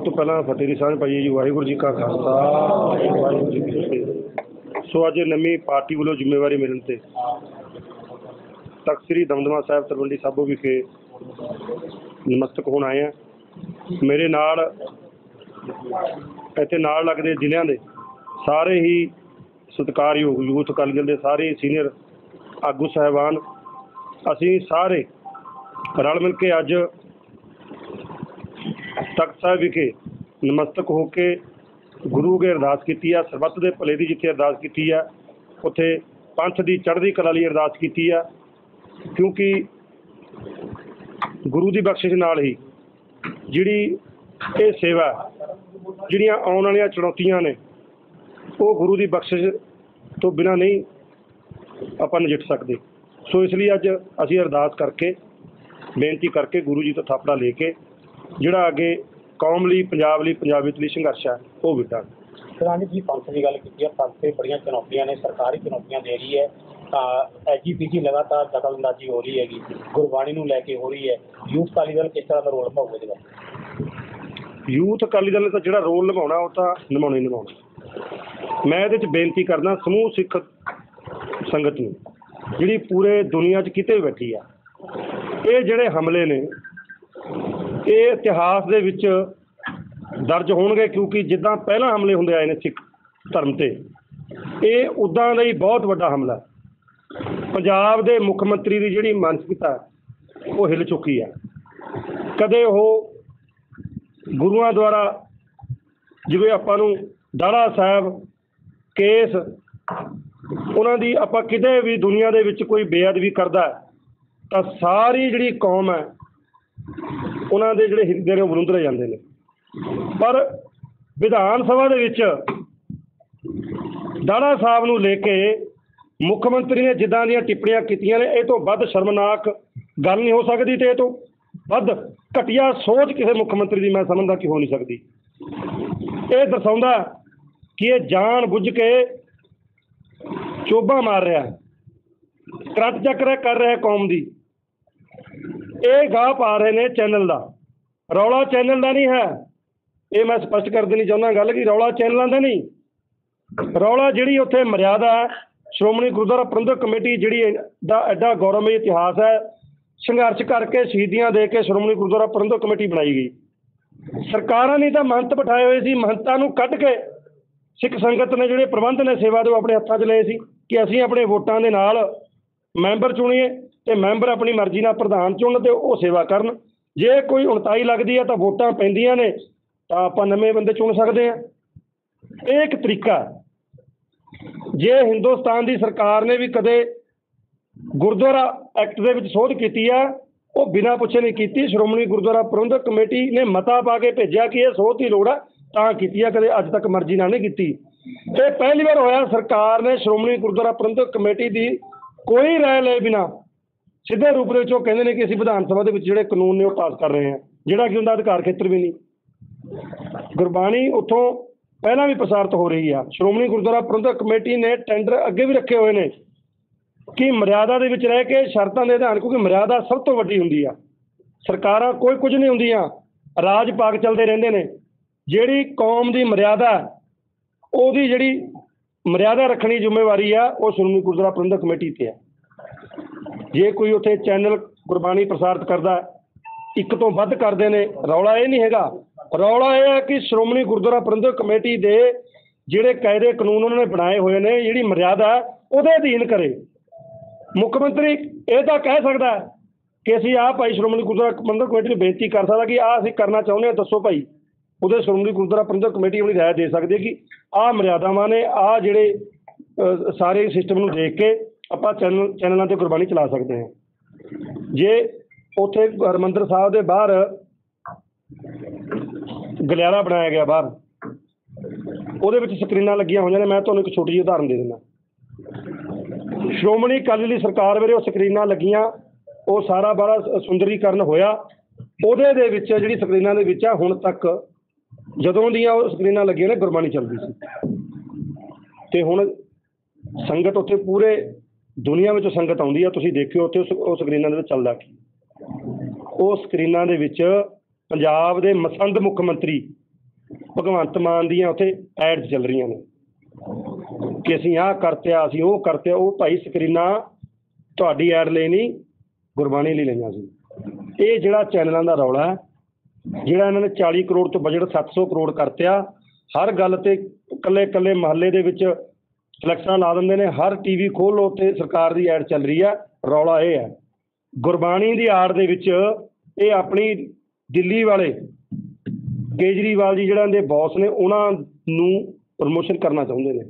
सब तो पहला फतेह की सांझ पाई जी। वाहेगुरू जी का खालसा वाहेगुरू जी की फतेह। सो अज नवी पार्टी वालों जिम्मेवारी मिलन से तख्त श्री दमदमा साहब तलवंडी साबो विखे नमस्तक होने आए हैं। मेरे नाल इत्थे नाल लगदे जिल੍ਹਿਆਂ दे सारे ही सत्कारयोग यूथ अकाली दल के सारे सीनियर आगू साहबान असी सारे रल मिल के अज तख्त साहब विखे नमस्तक होके गुरु अगे अरदास की है। सरबत के भले की जिथे अरदास की है उत्थे पंथ की चढ़ती कला लिए अरदास की है, क्योंकि गुरु की बख्शिश नाल ही जिहड़ी ये सेवा जिहड़ियां आउण वालियां चुनौतियां ने वो गुरु की बख्शिश तो बिना नहीं आपां नजिठ सकदे। सो इसलिए अज असीं अरदास करके बेनती करके गुरु जी तो थापड़ा लेके जिहड़ा अगे कौम लई पंजाब लई पंजाबीयत लई संघर्ष है वो विड़ा। राणी जी पंथ की गल कीती है, पंथ ते बड़ियां चुनौतियां ने, सरकार ही चुनौतियां दे रही है। SGPG लगातार दखलअंदाजी हो रही हैगी, गुरबाणी नूं लैके हो रही है। यूथ अकाली दल किस तरह का रोल निभाऊगा? यूथ अकाली दल ने तो जिहड़ा रोल निभाउणा वो तो निभाउणा ही निभाउणा। मैं इहदे च बेनती करदा समूह सिख संगत नूं जिहड़ी पूरे दुनिया च किते बैठी आ, ये जिहड़े हमले ने ये इतिहास दे विच दर्ज होणगे, क्योंकि जिद्दां पहला हमले हुंदे आए ने सिख धर्म ते ये उदां दा ही बहुत वड्डा हमला। पंजाब दे मुख्य मंत्री की जिहड़ी मानसिकता वो हिल चुकी है। कदे वो गुरुआं द्वारा जिवें आपां नूं डाला साहब केस उन्हां दी आपां किते भी दुनिया दे विच कोई बेअदबी करदा तां सारी जिहड़ी कौम है उन्हां दे जिहड़े हिरदे ने वरुंदरे जांदे ने। पर विधान सभा दे विच डाला साहब नूं लेके मुख्यमंत्री ने जिदा दियां टिप्पणियां कीतियां ने, ये तो वध शर्मनाक गल नहीं हो सकती ते ये तो वध घटिया सोच किसी मुख्यमंत्री की मैं समझदा कि हो नहीं सकती। ये दर्शाता कि ये जान बुझ के चोबा मार रहा है, करट चक्कर कर रहा है कौम दी। ये गाह पा रहे ने चैनल का, रौला चैनल का नहीं है। ये मैं स्पष्ट कर देनी चाहुंदा गल कि रौला चैनलों का नहीं, रौला जिहड़ी उत्थे मर्यादा है। ਸ਼੍ਰੋਮਣੀ ਗੁਰਦੁਆਰਾ ਪ੍ਰਬੰਧਕ ਕਮੇਟੀ ਜਿਹੜੀ ਦਾ ਐਡਾ ਗੌਰਵਮਈ ਇਤਿਹਾਸ ਹੈ, ਸੰਘਰਸ਼ ਕਰਕੇ ਸ਼ਹੀਦੀਆਂ ਦੇ ਕੇ ਸ਼੍ਰੋਮਣੀ ਗੁਰਦੁਆਰਾ ਪ੍ਰਬੰਧਕ ਕਮੇਟੀ ਬਣਾਈ ਗਈ। ਸਰਕਾਰਾਂ ਨੇ ਤਾਂ ਮਹੰਤ ਬਿਠਾਏ ਹੋਏ ਸੀ, ਮਹੰਤਾਂ ਨੂੰ ਕੱਢ ਕੇ ਸਿੱਖ ਸੰਗਤ ਨੇ ਜਿਹੜੇ ਪ੍ਰਬੰਧ ਨੇ ਸੇਵਾ ਦੇ ਆਪਣੇ ਹੱਥਾਂ 'ਚ ਲਏ ਸੀ ਕਿ ਅਸੀਂ ਆਪਣੇ ਵੋਟਾਂ ਦੇ ਨਾਲ ਮੈਂਬਰ ਚੁਣੀਏ ਅਤੇ ਮੈਂਬਰ ਆਪਣੀ ਮਰਜ਼ੀ ਨਾਲ ਪ੍ਰਧਾਨ ਚੁਣਨ ਅਤੇ ਉਹ ਸੇਵਾ ਕਰਨ। ਜੇ ਕੋਈ 29 ਲੱਗਦੀ ਹੈ ਤਾਂ ਵੋਟਾਂ ਪੈਂਦੀਆਂ ਨੇ ਤਾਂ ਆਪਾਂ ਨਵੇਂ ਬੰਦੇ ਚੁਣ ਸਕਦੇ ਹਾਂ। ਇਹ ਇੱਕ ਤਰੀਕਾ। जे हिंदुस्तान की सरकार ने भी कदे गुरुद्वारा एक्ट दे विच सोध की है वो बिना पुछे नहीं की। श्रोमणी गुरुद्वारा प्रबंधक कमेटी ने मता पा के भेजा कि यह सोध की लोड़ है तां कीती है, कदे अज तक मर्जी नाल नहीं की। ते पहली बार होया सरकार ने श्रोमणी गुरुद्वारा प्रबंधक कमेटी की कोई राय ले बिना सीधे रूप दे विच ओह कहिंदे ने कि असीं विधान सभा दे विच जिहड़े कानून ने ओह पास कर रहे हैं, जिहड़ा कि उहदा अधिकार खेतर भी नहीं। गुरबाणी उत्थों पहला भी प्रसारित हो रही है। श्रोमणी गुरुद्वारा प्रबंधक कमेटी ने टेंडर अगे भी रखे हुए हैं कि मर्यादा दे विच रह के शर्तां दे अधान, क्योंकि मर्यादा सब तो वड्डी हुंदी है। सरकारां कोई कुछ नहीं हुंदियां, राज पाग चलदे रहिंदे ने। जिहड़ी कौम दी मर्यादा ओहदी जिहड़ी मर्यादा रखणी जिम्मेवारी है वो श्रोमणी गुरुद्वारा प्रबंधक कमेटी ते है। जे कोई उत्थे चैनल गुरबाणी प्रसारित करदा एक तो वध करदे ने, रौला ये नहीं हैगा। रौला यह है कि श्रोमणी गुरुद्वारा प्रबंधक कमेटी के जिहड़े कायदे कानून उन्होंने बनाए हुए हैं जिहड़ी मर्यादा उहदे अधीन करे। मुख्यमंत्री ये तो कह सकता है कि असीं आह भाई श्रोमणी गुरुद्वारा प्रबंधक कमेटी नूं बेनती कर सकदा कि आह असीं करना चाहुंदे हां, दस्सो भाई। उहदे श्रोमणी गुरुद्वारा प्रबंधक कमेटी अपनी राय दे सकदी है कि आह मर्यादावां ने आह जिहड़े सारे सिस्टम नूं देख के आपां चैनलां ते गुरबाणी चला सकदे हां। जे उत्थे हरमंदर साहब दे बाहर गलियारा बनाया गया, बाहर वो स्क्रीनां लगियां हुई ने। मैं तुहानूं एक छोटी जी उदाहरण दे दिंदा। श्रोमणी अकाली दल सरकार वेले वो स्क्रीनां लगियां, वो सारा बारा सुंदरीकरण होया, उहदे दे विच जिहड़ी स्क्रीनां दे विच हुण तक जदों दियां वो स्क्रीनां लगियां ने गुरबाणी चलदी सी ते हुण संगत उत्थे पूरे दुनिया विचों संगत आउंदी आ। तुसीं देखियो उत्थे उस स्क्रीनां दे विच चलदा की। ਉਹ ਸਕਰੀਨਾਂ ਦੇ ਵਿੱਚ ਪੰਜਾਬ ਦੇ ਮਸੰਦ ਮੁੱਖ ਮੰਤਰੀ भगवंत मान दियां उत्थे एड्स चल रही ने कि असीं आह करते असीं ओह करते ओह भाई स्क्रीना तुहाडी एड लई नहीं गुरबाणी लई लईआं सी। ये जिहड़ा चैनलों का रौला है जिहड़ा इन्होंने 40 करोड़ तो बजट 700 करोड़ करतिया, हर गल ते कल्ले कल्ले महल्ले दे विच इलेक्शन ला दिंदे ने, हर टीवी खोलो ते सरकार दी एड चल रही है। रौला यह है गुरबाणी की आड़ दे विच ये अपनी दिल्ली वाले केजरीवाल जी जिहड़ा इहदे बॉस ने उन्हां नूं प्रमोशन करना चाहुंदे ने,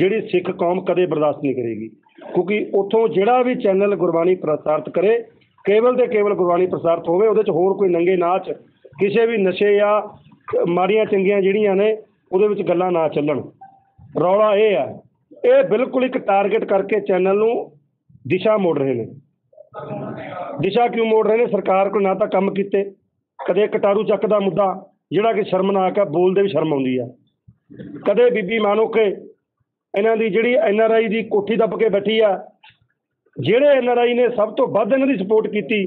जिहड़ी सिख कौम कदे बर्दाश्त नहीं करेगी, क्योंकि उतों जिहड़ा भी चैनल गुरबाणी प्रसारित करे केवल तो केवल गुरबाणी प्रसारित होवे, उहदे च होर कोई नंगे नाच किसी भी नशे या माड़ियां चंगियां जिहड़ियां ने उहदे विच गल्लां ना चलन। रौला यह है ये बिल्कुल एक टारगेट करके चैनल नूं दिशा मोड़ रहे ने। दिशा क्यों मोड़ रहे ने? सरकार कोल ना तां कम कीते, कदे कटारू चक दा मुद्दा जिहड़ा कि शर्मनाक है, बोलदे भी शर्म आउंदी है, कदे बीबी मानो के इन्हां दी जिहड़ी NRI दी कोठी दब के बैठी आ, जिहड़े NRI ने सब तो वध इन्हां दी सपोर्ट की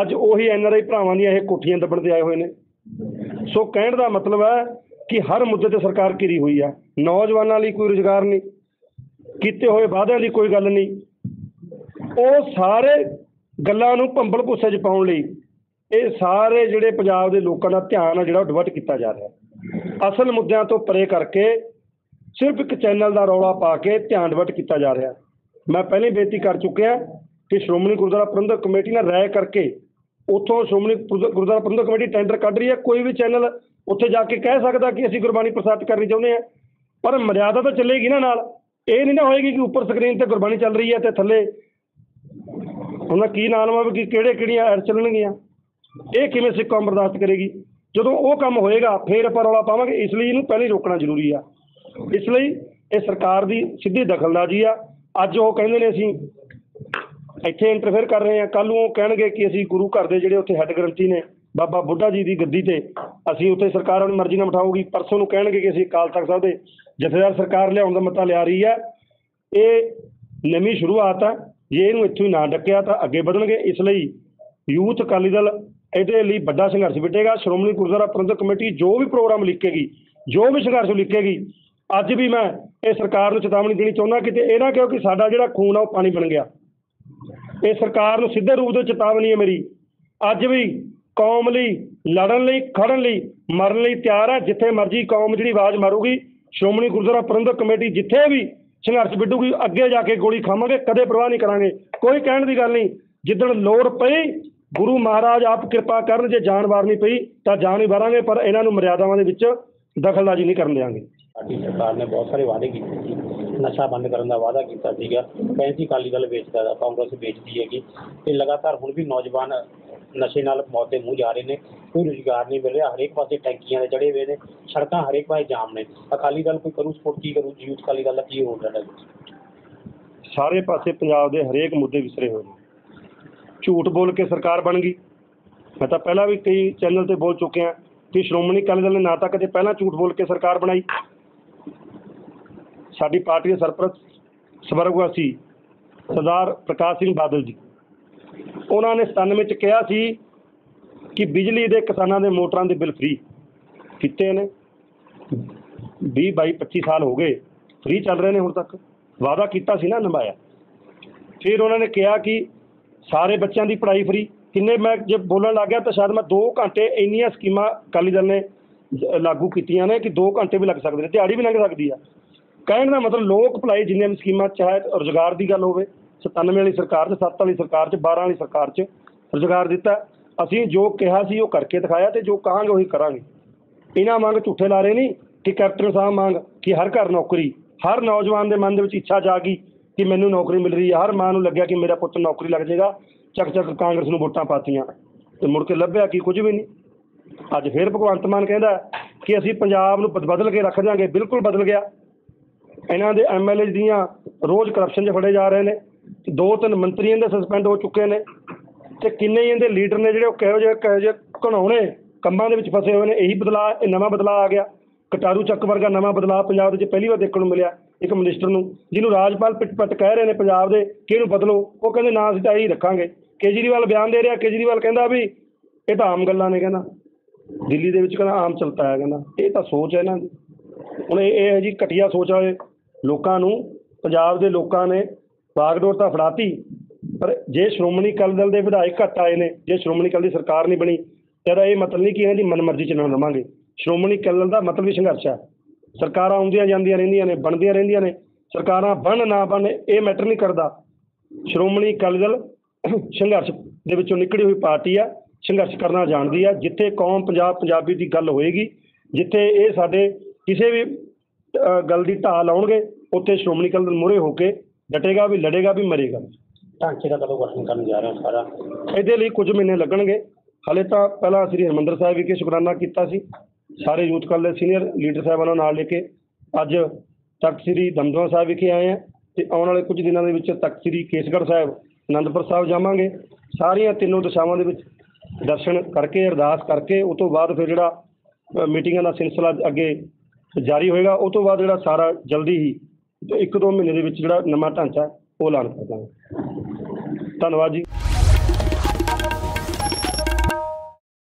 अज उही NRI भरावां दी इह कोठियां दबण ते आए हुए ने। सो कहण दा मतलब है कि हर मुद्दे ते सरकार घिरी हुई है, नौजवानों लई कोई रोजगार नहीं, कीते होए वादे लई कोई गल नहीं, उह सारे गल्लां नूं भंबल भुस्से च पाउण लई ਇਹ ਸਾਰੇ ਜਿਹੜੇ ਪੰਜਾਬ ਦੇ ਲੋਕਾਂ ਦਾ ਧਿਆਨ ਆ ਜਿਹੜਾ ਡਿਵਰਟ ਕੀਤਾ ਜਾ ਰਿਹਾ, ਅਸਲ ਮੁੱਦਿਆਂ ਤੋਂ ਪਰੇ ਕਰਕੇ ਸਿਰਫ ਇੱਕ ਚੈਨਲ ਦਾ ਰੌਲਾ ਪਾ ਕੇ ਧਿਆਨ ਡਿਵਰਟ ਕੀਤਾ ਜਾ ਰਿਹਾ। ਮੈਂ ਪਹਿਲੇ ਬੇਨਤੀ ਕਰ ਚੁੱਕਿਆ ਕਿ ਸ਼੍ਰੋਮਣੀ ਗੁਰਦੁਆਰਾ ਪ੍ਰਬੰਧਕ ਕਮੇਟੀ ਨਾਲ ਰਾਏ ਕਰਕੇ ਉੱਥੋਂ ਸ਼੍ਰੋਮਣੀ ਗੁਰਦੁਆਰਾ ਪ੍ਰਬੰਧਕ ਕਮੇਟੀ ਟੈਂਡਰ ਕੱਢ ਰਹੀ ਹੈ। ਕੋਈ ਵੀ ਚੈਨਲ ਉੱਥੇ ਜਾ ਕੇ ਕਹਿ ਸਕਦਾ ਕਿ ਅਸੀਂ ਗੁਰਬਾਣੀ ਪ੍ਰਸਾਰਿਤ ਕਰਨੀ ਚਾਹੁੰਦੇ ਹਾਂ, ਪਰ ਮਰਿਆਦਾ ਤਾਂ ਚੱਲੇਗੀ ਨਾ ਨਾਲ। ਇਹ ਨਹੀਂ ਨਾ ਹੋਏਗੀ ਕਿ ਉੱਪਰ ਸਕਰੀਨ 'ਤੇ ਗੁਰਬਾਣੀ ਚੱਲ ਰਹੀ ਹੈ ਅਤੇ ਥੱਲੇ ਉਹਨਾਂ ਕੀ ਨਾਂ ਲਵਾਂ ਕਿ ਕਿਹੜੇ ਕਿਹੜੀਆਂ ਐਡ ਚੱਲਣਗੀਆਂ। ਇਹ ਕਿਵੇਂ ਸਿੱਖ ਕੌਮ ਬਰਦਾਸ਼ਤ ਕਰੇਗੀ? ਜਦੋਂ ਉਹ ਕੰਮ ਹੋਏਗਾ ਫਿਰ ਆਪਾਂ ਰੌਲਾ ਪਾਵਾਂਗੇ। ਇਸ ਲਈ ਇਹਨੂੰ ਪਹਿਲਾਂ ਰੋਕਣਾ ਜ਼ਰੂਰੀ ਆ। ਇਸ ਲਈ ਇਹ ਸਰਕਾਰ ਦੀ ਸਿੱਧੀ ਦਖਲਅੰਦਾਜ਼ੀ ਆ। ਅੱਜ ਉਹ ਕਹਿੰਦੇ ਨੇ ਅਸੀਂ ਇੱਥੇ ਇੰਟਰਫੇਅਰ ਕਰ ਰਹੇ ਹਾਂ, ਕੱਲ੍ਹ ਨੂੰ ਉਹ ਕਹਿਣਗੇ ਕਿ ਅਸੀਂ ਗੁਰੂ ਘਰ ਦੇ ਜਿਹੜੇ ਉੱਥੇ ਹੈੱਡ ਗ੍ਰੰਥੀ ਨੇ ਬਾਬਾ ਬੁੱਢਾ ਜੀ ਦੀ ਗੱਦੀ 'ਤੇ ਅਸੀਂ ਉੱਥੇ ਸਰਕਾਰ ਆਪਣੀ ਮਰਜ਼ੀ ਨਾਲ ਬਿਠਾਊਗੀ। ਪਰਸੋਂ ਨੂੰ ਕਹਿਣਗੇ ਕਿ ਅਸੀਂ ਅਕਾਲ ਤਖ਼ਤ ਸਾਹਿਬ ਦੇ ਜਥੇਦਾਰ ਸਰਕਾਰ ਲਿਆਉਣ ਦਾ ਮਤਾ ਲਿਆ ਰਹੀ ਹੈ। ਇਹ ਨਵੀਂ ਸ਼ੁਰੂਆਤ ਆ, ਜੇ ਇਹਨੂੰ ਇੱਥੋਂ ਹੀ ਨਾ ਡੱਕਿਆ ਤਾਂ ਅੱਗੇ ਵਧਣਗੇ। ਇਸ ਲਈ ਯੂਥ ਅਕਾਲੀ ਦਲ ਇਹਦੇ ਲਈ ਵੱਡਾ ਸੰਘਰਸ਼ ਵਿੱਢੇਗਾ। ਸ਼੍ਰੋਮਣੀ ਗੁਰਦੁਆਰਾ ਪ੍ਰਬੰਧਕ ਕਮੇਟੀ ਜੋ ਵੀ ਪ੍ਰੋਗਰਾਮ ਲਿਖੇਗੀ, ਜੋ ਵੀ ਸੰਘਰਸ਼ ਲਿਖੇਗੀ, ਅੱਜ ਵੀ ਮੈਂ ਇਹ ਸਰਕਾਰ ਨੂੰ ਚੇਤਾਵਨੀ ਦੇਣੀ ਚਾਹੁੰਦਾ ਕਿ ਇਹ ਨਾ ਕਿਉਂਕਿ ਸਾਡਾ ਜਿਹੜਾ ਖੂਨ ਆ ਉਹ ਪਾਣੀ ਬਣ ਗਿਆ। ਇਹ ਸਰਕਾਰ ਨੂੰ ਸਿੱਧੇ ਰੂਪ ਦੇ ਚੇਤਾਵਨੀ ਹੈ ਮੇਰੀ, ਅੱਜ ਵੀ ਕੌਮ ਲਈ ਲੜਨ ਲਈ, ਖੜਨ ਲਈ, ਮਰਨ ਲਈ ਤਿਆਰ ਹੈ। ਜਿੱਥੇ ਮਰਜ਼ੀ ਕੌਮ ਜਿਹੜੀ ਆਵਾਜ਼ ਮਾਰੂਗੀ, ਸ਼੍ਰੋਮਣੀ ਗੁਰਦੁਆਰਾ ਪ੍ਰਬੰਧਕ ਕਮੇਟੀ ਜਿੱਥੇ ਵੀ ਸੰਘਰਸ਼ ਵਿੱਢੂਗੀ ਅੱਗੇ ਜਾ ਕੇ ਗੋਲੀ ਖਾਵਾਂਗੇ, ਕਦੇ ਪਰਵਾਹ ਨਹੀਂ ਕਰਾਂਗੇ। ਕੋਈ ਕਹਿਣ ਦੀ ਗੱਲ ਨਹੀਂ, ਜਿੱਦਣ ਲੋੜ ਪਈ गुरु महाराज आप कृपा करन, जे जान वारनी पई तां जान ही वारांगे, पर इन्हां नूं मर्यादावां दे विच दखलअंदाजी नहीं करन देवांगे। साडी सरकार ने बहुत सारे वादे कीते सी, नशा बंद करन दा वादा कीता सीगा, पैंती अकाली दल बेचदा दा, कांग्रेस बेचदी हैगी ते लगातार हुण भी नौजवान नशे नाल मौत दे मूंह जा रहे ने। कोई रोजगार नहीं मिल रहा, हरेक पासे टैंकियां दे चढ़े हुए ने, सड़कां हरेक पासे जाम ने। अकाली दल कोई करू सपोर्ट की करू? यूथ अकाली दल दा की हो रहा है? सारे पासे पंजाब दे हरेक मुद्दे विसरे होए ने। झूठ बोल के सरकार बन गई। मैं तो पहला भी कई चैनल पर बोल चुके हैं कि श्रोमणी अकाली दल ने ना तो कदे पहला झूठ बोल के सरकार बनाई। साडी पार्टी के सरपरस्त स्वर्गवासी सरदार प्रकाश सिंह बादल जी, उन्होंने 97 च कहा सी कि बिजली दे किसानों के मोटरों के बिल फ्री किए ने। 20-25 साल हो गए फ्री चल रहे हैं, हुण तक वादा किया सी ना, निभाया। फिर उन्होंने कहा कि सारे बच्चों की पढ़ाई फ्री, किन्ने मैं जब बोलन लग गया तो शायद मैं 2 घंटे इनिया स्कीम अकाली दल ने लागू कीतियां ने कि 2 घंटे भी लग सकते हैं, दिहाड़ी भी लग सकती है। कहने का मतलब लोक भलाई जिन्हें भी स्कीम, चाहे रोजगार की गल हो, 97 वाली सरकार 7 वाली सरकार 12 वाली सरकार रोजगार दिता। असी जो कहा सी वो करके दिखाया तो जो कहांगे वही करांगे। इन्हां मंग झूठे ला रहे नहीं कि कैप्टन साहब मंग कि हर घर नौकरी, हर नौजवान के मन में इच्छा जागी कि मैनू नौकरी मिल रही है, हर माँ को लग्या कि मेरा पुत्र नौकरी लग जाएगा। चक चक कांग्रेस में वोटां पातियां तो मुड़ के लभ्या कि कुछ भी नहीं। अज फिर भगवंत मान कहता कि असीं पंजाब नूं बदल के रख देंगे, बिल्कुल बदल गया। इन्हां दे MLA दियां रोज़ करप्शन फड़े जा रहे हैं, 2-3 मंत्री इन्हां दे सस्पेंड हो चुके हैं तो किन्ने इन्हां दे लीडर ने जिहड़े कहो जे घणाउने कंमां दे विच फसे हुए हैं। यही बदलाव, नवां बदलाव आ गया, कटारू चक वर्गा नवां बदलाव पंजाब दे पहली बार देखण नूं मिलिया। एक मिनिस्टर नूं जिन्हों राजपाल पिटपट कह रहे हैं पंजाब दे कि इहनूं बदलो, वो कहंदे ना असीं तां यही रखांगे। केजरीवाल बयान दे रहा, केजरीवाल कहंदा भी ये तो आम गल्लां ने, कहंदा दिल्ली दे विच कहना आम चलता है, कहना ये तो सोच है ना। हुण ये है जी घटिया सोच वाले लोगों नूं पंजाब दे लोगों ने बागडोर तो फड़ाती, पर जे श्रोमणी अकाली दल के विधायक घट आए ने, जे श्रोमणी अकाली दी सरकार नहीं बनी, तो ये मतलब नहीं कि इन्हां दी मनमर्जी च ना रवांगे। श्रोमणी अकाली दल का मतलब ही संघर्ष है। सरकार आउंदियां जांदियां रहिंदियां ने, बनदियां रहिंदियां ने, सरकारां बन ना बन ये मैटर नहीं करता। श्रोमणी अकाली दल संघर्ष दे विचों निकली हुई पार्टी है, संघर्ष करना जानती है। जिथे कौम पंजाब पंजाबी की गल होएगी, जिथे ये साडे किसी भी गल की ढाह लाउणगे, उत्थे श्रोमणी अकाली दल मूहरे होके डटेगा, भी लड़ेगा, भी मरेगा। ढांचे का कदों गठन करन जा रहे हो सारा, इहदे लई कुछ महीने लगणगे। हाले तो पहला श्री हरमंदर साहिब विखे शुकराना कीता सी, सारे youth Akali Dal senior leader साहिबान नाल लेके अज तख्त श्री दमदमा साहिब विखे आए हैं, तो आने वाले कुछ दिनों के तख्त श्री केसगढ़ साहिब, आनंदपुर साहब जावांगे। सारिया तीनों दशावां दे विच दर्शन करके, अरदास करके, उस तो बाद फिर जिहड़ा मीटिंगां दा सिलसिला अगे जारी होएगा। उस तो बाद जिहड़ा सारा जल्दी ही तो 1-2 महीने दे विच जिहड़ा नवां ढांचा वो ऐलान कर दांगे। धन्यवाद जी।